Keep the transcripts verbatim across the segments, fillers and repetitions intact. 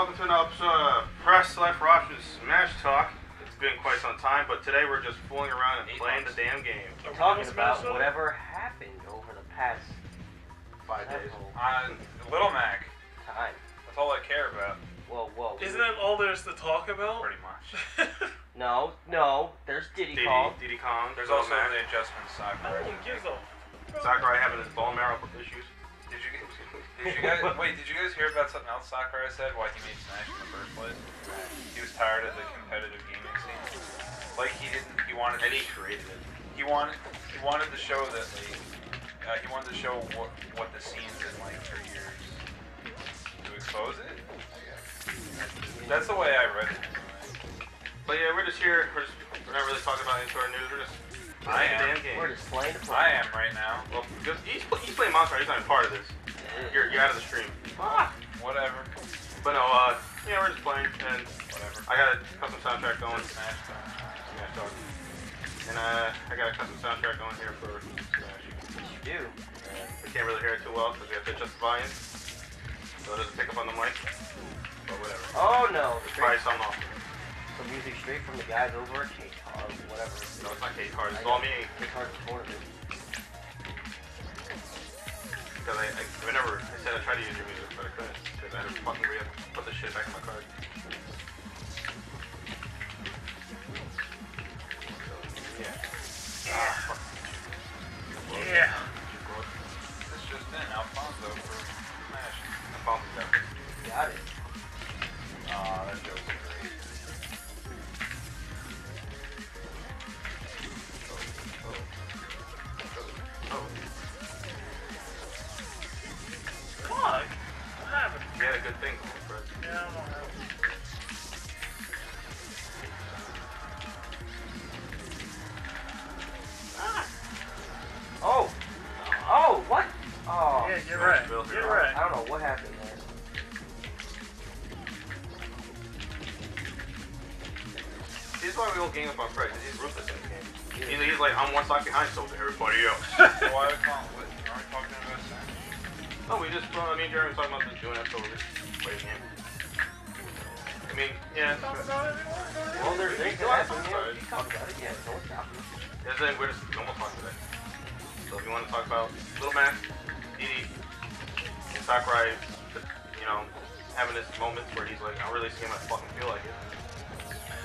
welcome to another episode of Press Select Rosh's Smash Talk. It's been quite some time, but today we're just fooling around and playing the damn game. We're talking about whatever happened over the past five days. On Little Mac. Time. That's all I care about. Whoa, whoa. Isn't that all there's to talk about? Pretty much. No, no. There's Diddy Kong. Diddy Kong. There's also the adjustment Sakurai. No one gives a fuck. Sakurai having his bone marrow issues. Did you get... Did you guys, wait, did you guys hear about something else Sakurai said? Why he made Smash in the first place? He was tired of the competitive gaming scene. Like he didn't, he wanted. And he created it. He wanted, he wanted to show that, like, uh, he wanted to show what what the scene's been like for years. To expose it. That's the way I read it. But yeah, we're just here. We're, just, we're not really talking about any sort of news. We're just. I am. Damn game. We're just playing. I am right now. Well, because he's, he's playing Monster. He's not a part of this. You're, you're out of the stream. Fuck! Whatever. But no, uh, yeah, we're just playing, and whatever. I got a custom soundtrack going. Smash Smash And, uh, I got a custom soundtrack going here for Smash. You do? And we can't really hear it too well, because we have to adjust the volume. So it doesn't pick up on the mic. But whatever. Oh, no. It's probably something off. Some music straight from the guys over at K-Tars, whatever. No, it's not K-Tars. It's all me. K-Tars before it. Because I, I, I never, I said I tried to use your music, but I couldn't. Because I had to fucking re put this shit back in my card. So, yeah. Yeah. Oh, fuck. Yeah. This just in, Alfonso for Smash. Alfonso got it. Got it. Aw, that joke was great. Oh. Oh. Oh. What happened? You had a good thing going for us. Yeah, I don't have it. Ah. Oh! Oh, what? Oh. Yeah, you're right. You're right. I don't know what happened there. This is why we all gang up on Fred, because he's ruthless in the game. He's, he's like, I'm one stock behind, so everybody else. Why are we talking about that? Oh, we just, uh, me and Jeremy were talking about this doing that, so we're just playing the game. I mean, yeah. Well, there's things that happen, man. You talk about it, yeah, so what's happening? That's it, we're just normal talk today. So if you want to talk about Little Mac, Diddy, and Sakurai, you know, having this moment where he's like, I really see him, I fucking feel like it.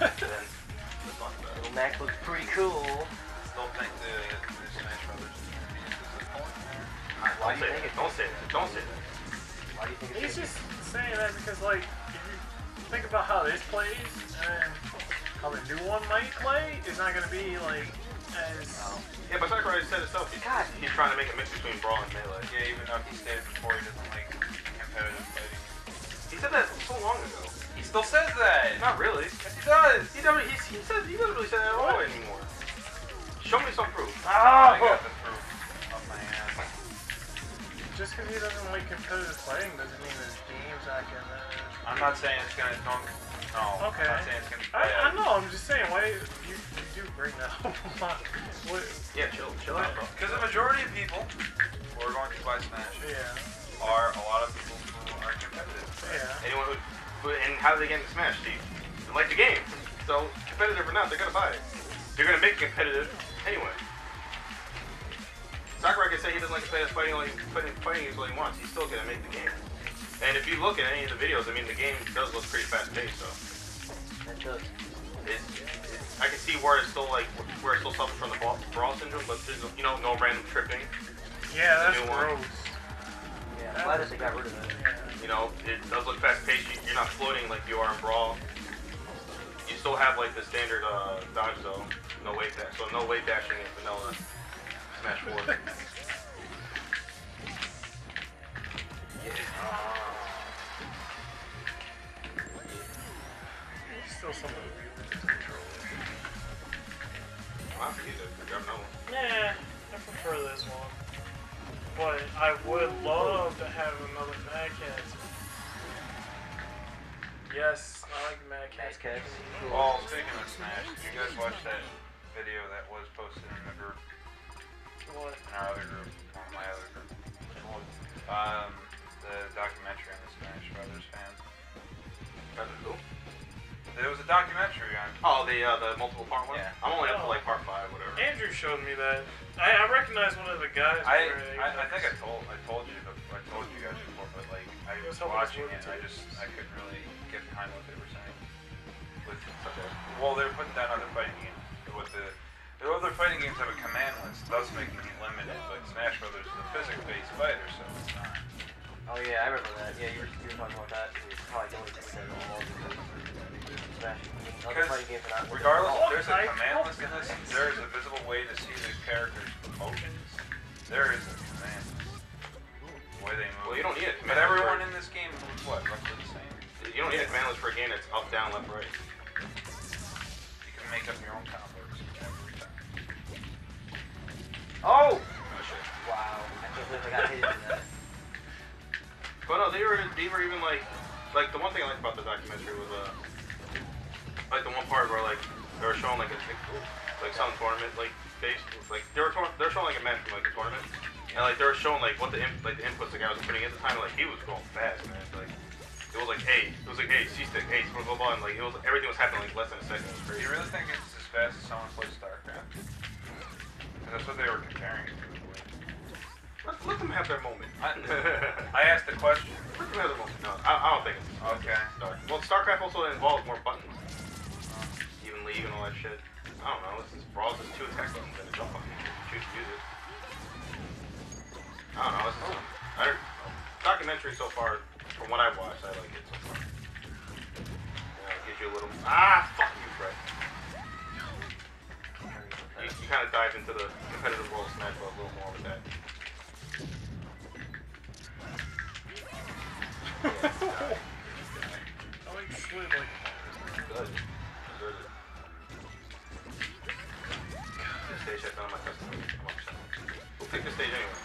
And then, let's talk about it. Little Mac looks pretty cool. Still think the Smash Brothers. Why do you think it? Don't say that. Don't say that. Why do you think it's He's just saying that because, like, if you think about how this plays and how the new one might play, it's not going to be, like, as... Yeah, but Sakurai said himself, he's, he's trying to make a mix between Brawl and Melee. Yeah, even though he stated before he doesn't like competitive fighting. He said that so long ago. He still says that! Not really. Yes, he does! He doesn't, he's, he says, he doesn't really say that at all anymore. Show me some proof. Ah, I got the proof. Up my ass. Just because he doesn't like competitive playing doesn't mean his game's not gonna... I'm not saying it's gonna... No, no okay. I'm not saying it's gonna... I, I don't know, I'm just saying, why... You, you do bring that up a lot. What? Yeah, chill, chill out, bro. Because the majority of people who are going to buy Smash yeah. are a lot of people who are competitive. Right? Yeah. Anyone who... who and how do they get into Smash, Steve? They like the game. So, competitive or not, they're gonna buy it. They're gonna make it competitive anyway. Sakurai can say he doesn't like to play as fighting, like, fighting is what he wants. He's still going to make the game. And if you look at any of the videos, I mean, the game does look pretty fast-paced, so. It does. It's, it's, I can see where it's still, like, where it still suffers from the ball, brawl syndrome, but there's, you know, no random tripping. Yeah, that's gross. Yeah, I'm glad that they got rid of that. You know, it does look fast-paced. You're not floating like you are in Brawl. You still have, like, the standard uh, dodge, though. No weight dash. So no weight dashing in vanilla. Smash four. Yeah. There's still something to control. I have to use it. I got no one. Yeah, I prefer this one. But I would love to have another Mad Catz. Yes, I like Mad Catz. Well, speaking of Smash, did you guys watch that video that was posted in the group? What? In our other group, one of my other group. Um, the documentary on the Smash Brothers fan. Oh, the uh, the multiple part one? Yeah. I'm only oh. up to like part five, whatever. Andrew showed me that. I, I recognize one of the guys. I I, I think I told I told you I told you guys before, but like I was watching it and I just I couldn't really get behind what they were saying. With okay. Well, they were putting down other fighting games with the the other fighting games have a command list, thus making it limited. But Smash Brothers is a physics-based fighter, so it's not. Oh yeah, I remember that. Yeah, you were, you were talking about that. It was probably the only thing that involved Smash. Because regardless, if there's a command list in this, there is a visible way to see the character's motions. There is a command list. The way they move. Well, you don't need a command list. But everyone in this game is what? Roughly the same. You don't need a command list for a game that's up, down, left, right. You can make up your own combos every time. Oh! Oh shit. Wow. I can't believe I got hit in that. But no, they were they were even like like the one thing I liked about the documentary was uh like the one part where like they were showing like a like some tournament like face like they were they were showing like a match from like a tournament and like they were showing like what the like the inputs the guy was putting in at the time, like he was going fast, man. Like it was like hey it was like hey C stick hey blah blah blah, and like it was everything was happening like less than a second. It was crazy. You really think it's as fast as someone plays Starcraft? Because that's what they were comparing. Let, let them have their moment. I, I asked the question. Let them have their moment. No, I, I don't think it's... Okay. Star, well, StarCraft also involves more buttons. Uh, even leave and all that shit. I don't know. It's just brawls is two attack buttons and a jump button. Choose to use it. I don't know. It's oh. I don't, documentary so far, from what I've watched, I like it so far. Yeah, it gives you a little... Ah, fuck you, Fred. You, you kind of dive into the competitive world of Smash Bros a little more with that. I like slid like that. Good. Deserve it. This stage I found my customer. We'll pick this stage anyway.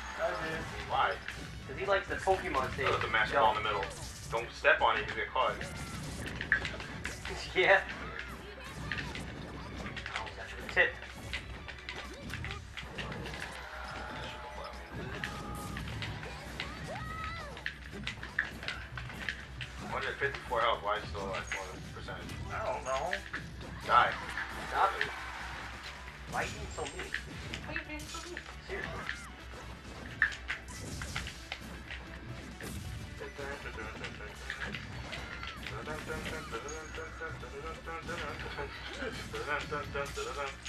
Why? Because he likes the Pokemon stage. Oh, the mask ball in the middle. Don't step on it, you get caught. Yeah. Oh, that's your tip. one fifty-four health, why is still like one hundred percent? I don't know. Die. Stop it. Why are you being so mean? Why are you being so mean? Seriously.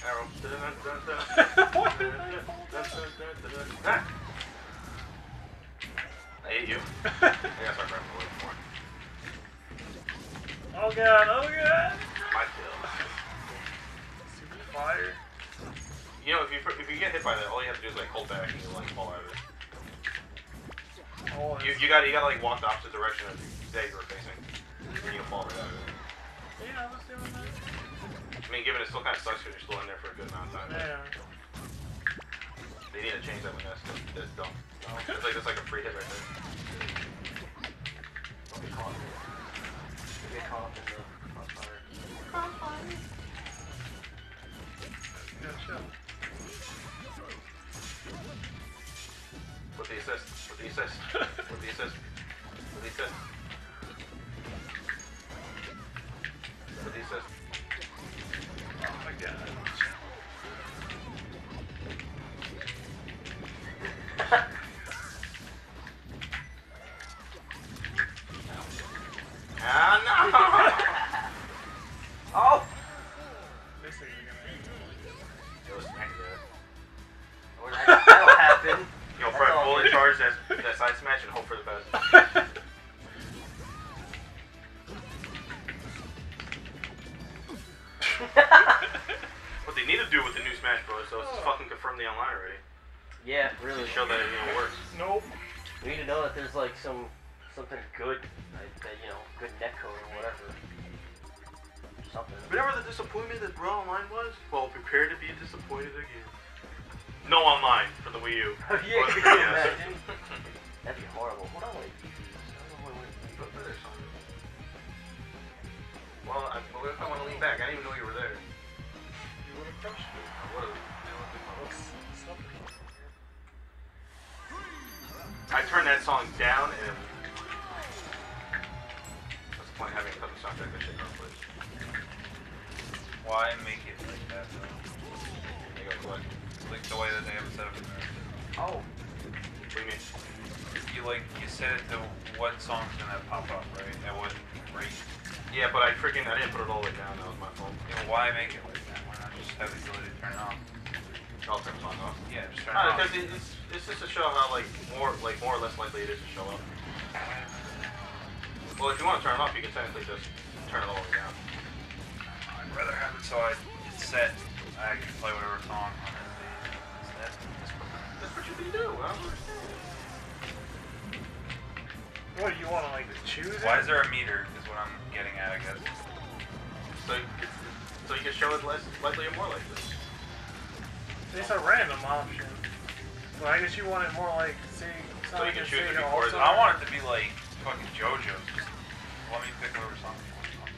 Arrow. What did I do? I hate you. I guess I grabbed the way before. Oh god, oh god! My kill. Super fire. You know, if you if you get hit by that, all you have to do is like hold back and you like fall out of it. Oh, you you gotta you gotta like walk the opposite direction of the day you were facing. And you'll fall right out of it. Yeah, I was doing that. I mean given it still kinda sucks because you're still in there for a good amount of time. Yeah. They need to change that one, that's that's dumb. No. It's like that's like a free hit right there. Don't be caught. They caught up in the crossfire. Crossfire. Gotcha. With the assist. With the assist. With the assist. With the assist. With the assist. Oh my god. Ah, no! Oh! Looks like you're gonna end it. It was negative. That'll happen. Yo, Fred, fully charge that, that side smash and hope for the best. What they need to do with the new Smash Bros. So is oh. fucking confirm the online already. Yeah, really. Just show that it even works. Nope. We need to know that there's like some... something good, like, that, you know, good netcode or whatever. Something. Remember the disappointment that Brawl Online was? Well, prepare to be disappointed again. No online for the Wii U. Oh, yeah, could you imagine? That'd be horrible. What do I like? I don't know what I like. Well, I, well, I want to lean back. I didn't even know you were there. You would have crushed me. I would have. I turned that song down and... having a couple soundtrack that shit on, please. why make it like that though? They go click. Click the way that they have it set up in there. Oh. What do you mean? You like, you set it to what song's gonna pop up, right? At what rate? Yeah, but I freaking, I didn't put it all the way down, that was my fault. Yeah, why make it like that? Why not just have the ability to turn it off? I'll turn the song off? Yeah, just turn it off. Because it's, it's just to show how like more, like more or less likely it is to show up. Well, if you want to turn it off, you can technically just turn it all the way down. I'd rather have it so I, it's set. I can play whatever song on it. That's, that's what you can do. I don't understand. What, do you want to like choose it? Why is there a meter is what I'm getting at, I guess. So, so you can show it less likely or more like this. It's a random option. Well, I guess you want it more like, see... So you can choose it before it. I want it to be like fucking JoJo's. Just let me pick whatever song you want.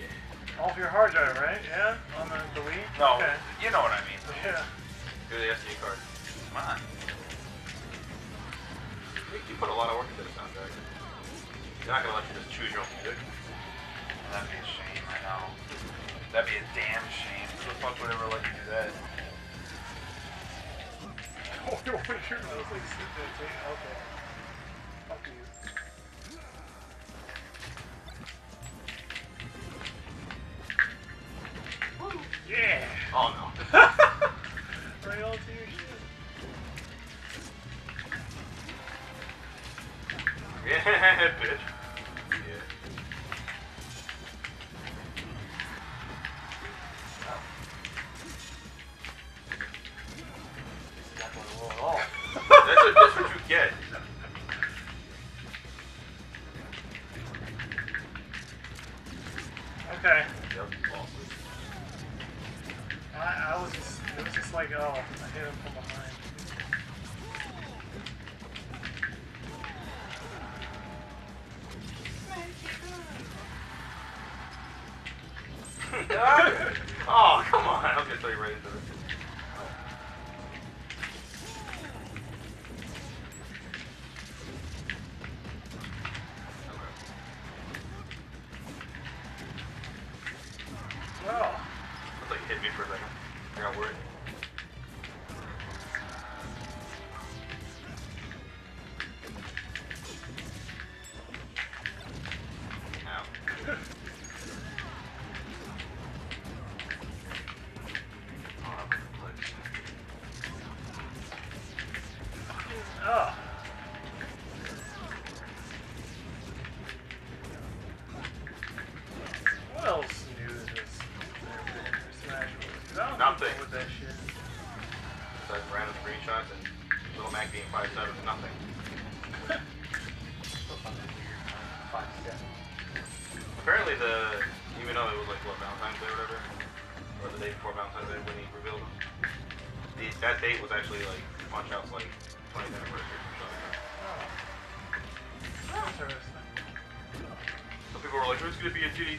Yeah. Off your hard drive, right? Yeah? On the, the Wii? No, okay. You know what I mean. Yeah. Do the S D card. Come on. You put a lot of work into the soundtrack. They're not going to let you just choose your own music. That'd be a shame, I know. That'd be a damn shame. Who the fuck would ever let you do that? Oh, you're like, sit there, okay. Fuck you. Woo. Yeah! Oh no. Right all to your shit. Yeah, bitch.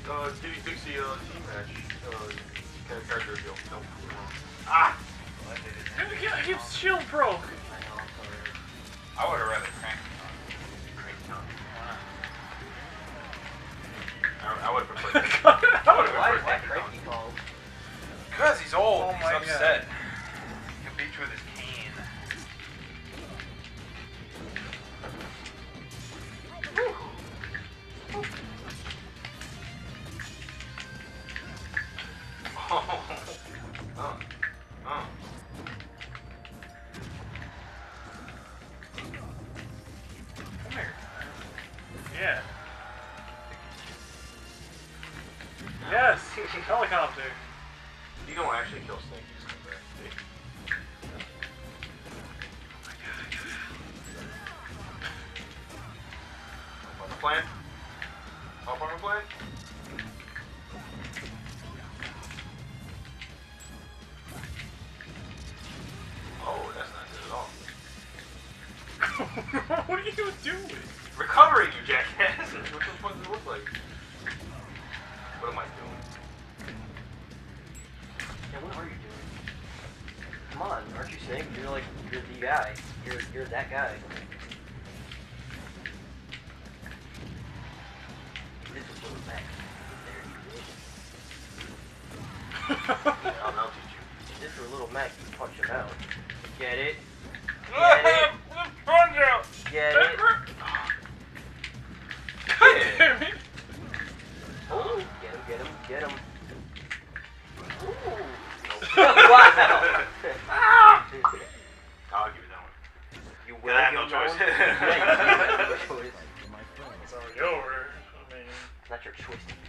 Uh, Diddy Dixie, uh, T-Match, uh, character reveal. Nope. Ah! Dude, his shield broke! I know, I'm sorry. I would've rather cranked it on. Cranked it on. I, I would've preferred it. I would've preferred that. Why is that called? Because he's old, oh he's upset. God. He'll beat you with his cane. I'll now teach you. If this is a little Mac, you punch him out. Get it? Get it? Punch out! Get it? God damn it! Oh, get him, get him, get him. Ooh! Wow! I'll give you that one. You will yeah, I have no choice. Yeah, you have no choice. It's already over. I mean, it's not your choice to